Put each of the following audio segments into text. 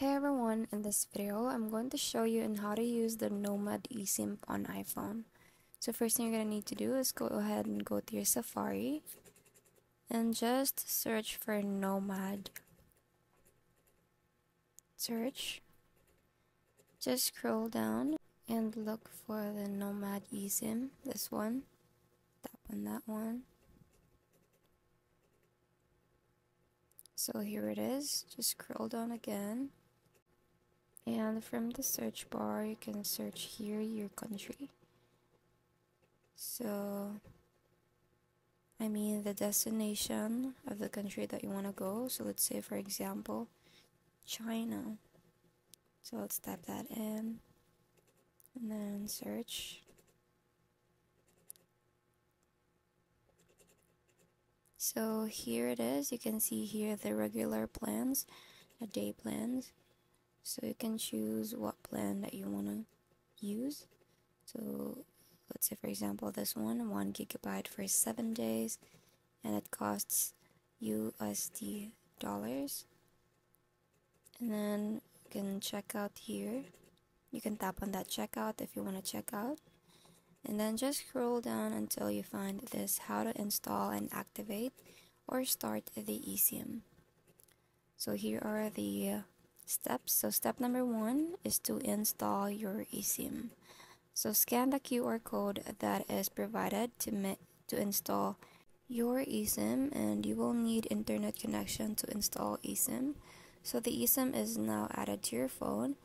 Hey everyone, in this video, I'm going to show you how to use the Nomad eSIM on iPhone. So first thing you're going to need to do is go ahead and go to your Safari and just search for Nomad. Search. Just scroll down and look for the Nomad eSIM, this one, tap on that one. So here it is, just scroll down again. And from the search bar, you can search here your country. So, I mean the destination of the country that you want to go. So let's say, for example, China. So let's type that in and then search. So here it is. You can see here the regular plans, the day plans. So you can choose what plan that you want to use. So let's say, for example, this one, 1 gigabyte for 7 days, and it costs USD dollars. And then you can check out here. You can tap on that checkout if you want to check out. And then just scroll down until you find this, how to install and activate or start the eSIM. So here are the steps. So step number 1 is to install your eSIM. So scan the QR code that is provided to install your eSIM, and you will need internet connection to install eSIM. So the eSIM is now added to your phone.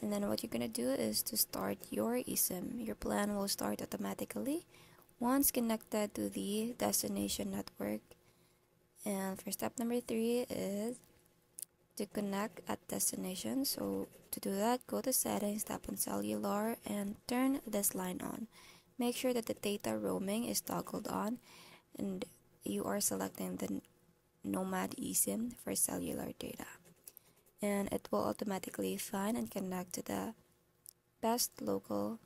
And then what you're going to do is to start your eSIM. Your plan will start automatically once connected to the destination network. And for step number 3 is to connect at destination. So to do that, go to settings, tap on cellular, and turn this line on. Make sure that the data roaming is toggled on and you are selecting the Nomad eSIM for cellular data. And it will automatically find and connect to the best local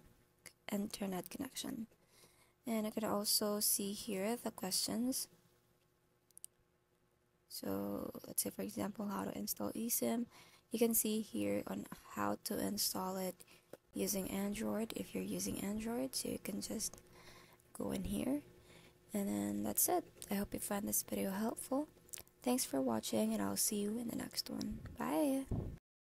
internet connection. And you can also see here the questions. So let's say, for example, how to install eSIM. You can see here on how to install it using Android. If you're using Android, so you can just go in here. And then that's it. I hope you find this video helpful. Thanks for watching, and I'll see you in the next one. Bye!